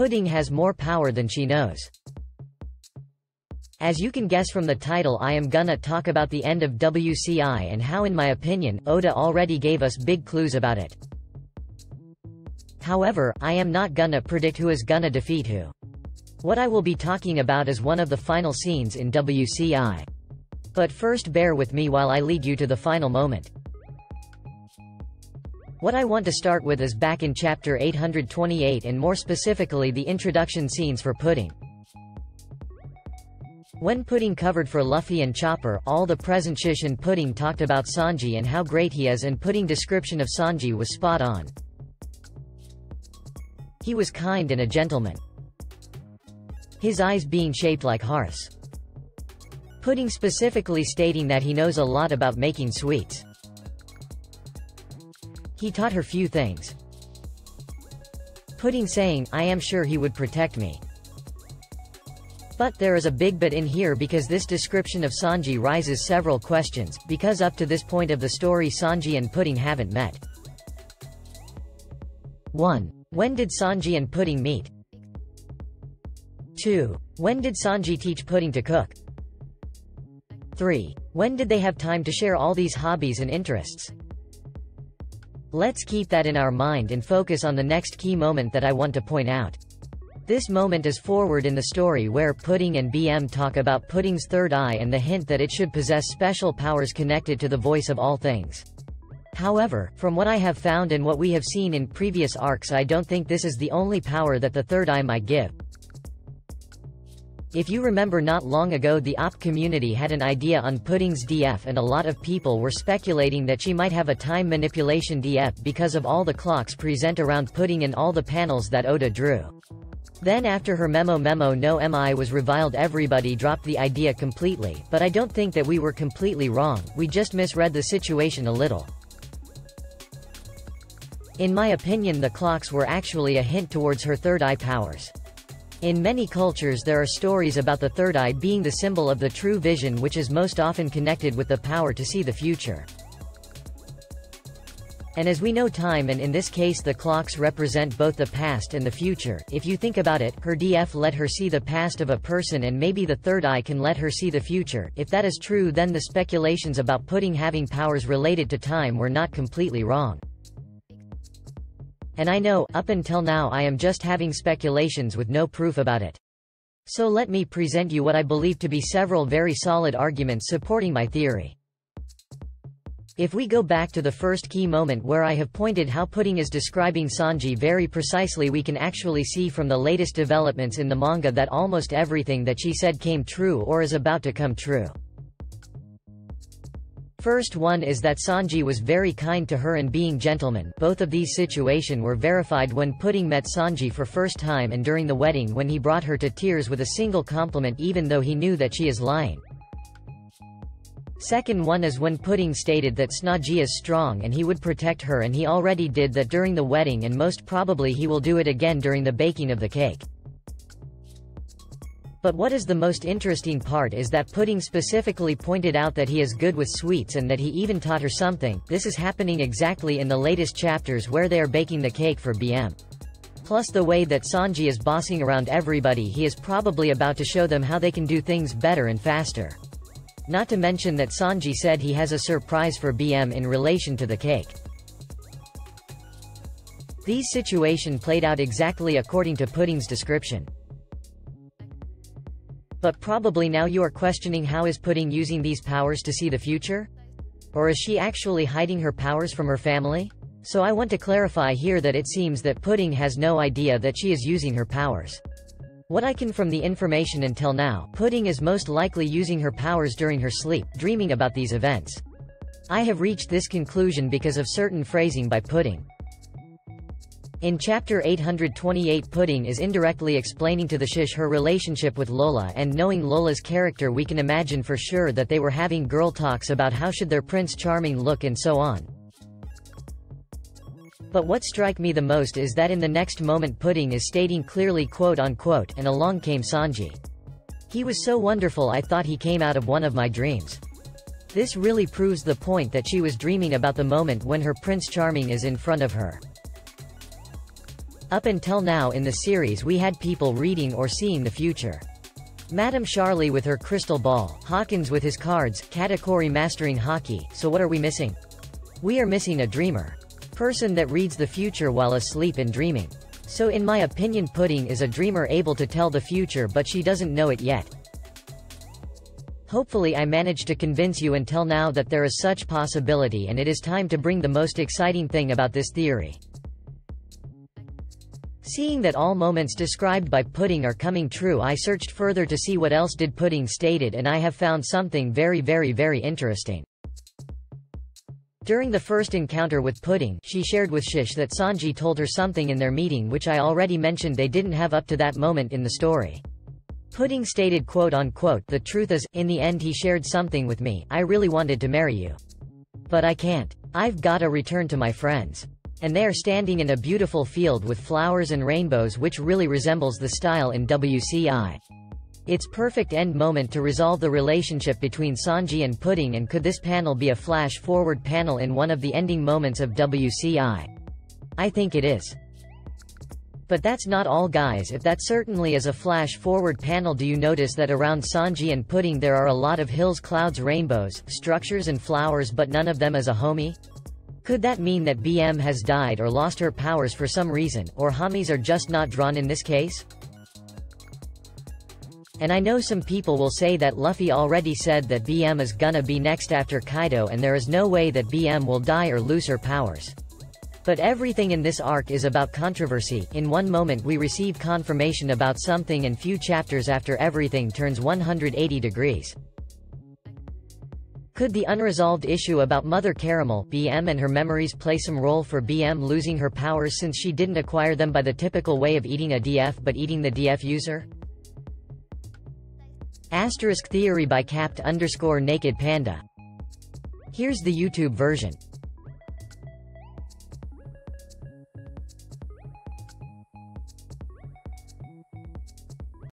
Pudding has more power than she knows. As you can guess from the title, I am gonna talk about the end of WCI and how, in my opinion, Oda already gave us big clues about it. However, I am not gonna predict who is gonna defeat who. What I will be talking about is one of the final scenes in WCI. But first, bear with me while I lead you to the final moment. What I want to start with is back in chapter 828, and more specifically the introduction scenes for Pudding. When Pudding covered for Luffy and Chopper, all the present Shish and Pudding talked about Sanji and how great he is, and Pudding's description of Sanji was spot on. He was kind and a gentleman, his eyes being shaped like hearts. Pudding specifically stating that he knows a lot about making sweets. He taught her few things. Pudding saying, "I am sure he would protect me." But there is a big but in here, because this description of Sanji raises several questions, because up to this point of the story Sanji and Pudding haven't met. 1. When did Sanji and Pudding meet? 2. When did Sanji teach Pudding to cook? 3. When did they have time to share all these hobbies and interests? Let's keep that in our mind and focus on the next key moment that I want to point out. This moment is forward in the story, where Pudding and BM talk about Pudding's third eye and the hint that it should possess special powers connected to the voice of all things. However, from what I have found and what we have seen in previous arcs, I don't think this is the only power that the third eye might give. If you remember, not long ago the OP community had an idea on Pudding's DF, and a lot of people were speculating that she might have a time manipulation DF because of all the clocks present around Pudding and all the panels that Oda drew. Then after her Memo Memo no Mi was reviled, everybody dropped the idea completely, but I don't think that we were completely wrong, we just misread the situation a little. In my opinion, the clocks were actually a hint towards her third eye powers. In many cultures there are stories about the third eye being the symbol of the true vision, which is most often connected with the power to see the future. And as we know, time, and in this case the clocks, represent both the past and the future. If you think about it, her DF let her see the past of a person, and maybe the third eye can let her see the future. If that is true, then the speculations about Pudding having powers related to time were not completely wrong. And I know, up until now I am just having speculations with no proof about it. So let me present you what I believe to be several very solid arguments supporting my theory. If we go back to the first key moment where I have pointed how Pudding is describing Sanji very precisely, we can actually see from the latest developments in the manga that almost everything that she said came true or is about to come true. First one is that Sanji was very kind to her and being gentleman. Both of these situations were verified when Pudding met Sanji for first time and during the wedding, when he brought her to tears with a single compliment even though he knew that she is lying. Second one is when Pudding stated that Sanji is strong and he would protect her, and he already did that during the wedding, and most probably he will do it again during the baking of the cake. But what is the most interesting part is that Pudding specifically pointed out that he is good with sweets and that he even taught her something. This is happening exactly in the latest chapters where they are baking the cake for BM. Plus the way that Sanji is bossing around everybody, he is probably about to show them how they can do things better and faster. Not to mention that Sanji said he has a surprise for BM in relation to the cake. These situations played out exactly according to Pudding's description. But probably now you are questioning, how is Pudding using these powers to see the future? Or is she actually hiding her powers from her family? So I want to clarify here that it seems that Pudding has no idea that she is using her powers. What I can from the information until now, Pudding is most likely using her powers during her sleep, dreaming about these events. I have reached this conclusion because of certain phrasing by Pudding. In chapter 828, Pudding is indirectly explaining to the Shish her relationship with Lola, and knowing Lola's character we can imagine for sure that they were having girl talks about how should their Prince Charming look and so on. But what struck me the most is that in the next moment Pudding is stating clearly, quote unquote, "And along came Sanji. He was so wonderful, I thought he came out of one of my dreams." This really proves the point that she was dreaming about the moment when her Prince Charming is in front of her. Up until now in the series we had people reading or seeing the future. Madam Charlie with her crystal ball, Hawkins with his cards, Katakuri mastering hockey, so what are we missing? We are missing a dreamer. Person that reads the future while asleep and dreaming. So in my opinion Pudding is a dreamer able to tell the future but she doesn't know it yet. Hopefully I managed to convince you until now that there is such possibility and it is time to bring the most exciting thing about this theory. Seeing that all moments described by Pudding are coming true, I searched further to see what else did Pudding stated, and I have found something very, very interesting. During the first encounter with Pudding, she shared with Shish that Sanji told her something in their meeting which I already mentioned they didn't have up to that moment in the story. Pudding stated quote-unquote, "The truth is, in the end he shared something with me, I really wanted to marry you. But I can't. I've gotta return to my friends." And they are standing in a beautiful field with flowers and rainbows which really resembles the style in WCI. It's perfect end moment to resolve the relationship between Sanji and Pudding, and could this panel be a flash forward panel in one of the ending moments of WCI? I think it is. But that's not all guys, if that certainly is a flash forward panel, do you notice that around Sanji and Pudding there are a lot of hills, clouds, rainbows, structures and flowers, but none of them is a homie? Could that mean that BM has died or lost her powers for some reason, or homies are just not drawn in this case? And I know some people will say that Luffy already said that BM is gonna be next after Kaido and there is no way that BM will die or lose her powers. But everything in this arc is about controversy. In one moment we receive confirmation about something, and few chapters after everything turns 180 degrees. Could the unresolved issue about Mother Caramel, BM and her memories play some role for BM losing her powers, since she didn't acquire them by the typical way of eating a DF but eating the DF user? Asterisk Theory by capped underscore Naked Panda. Here's the YouTube version.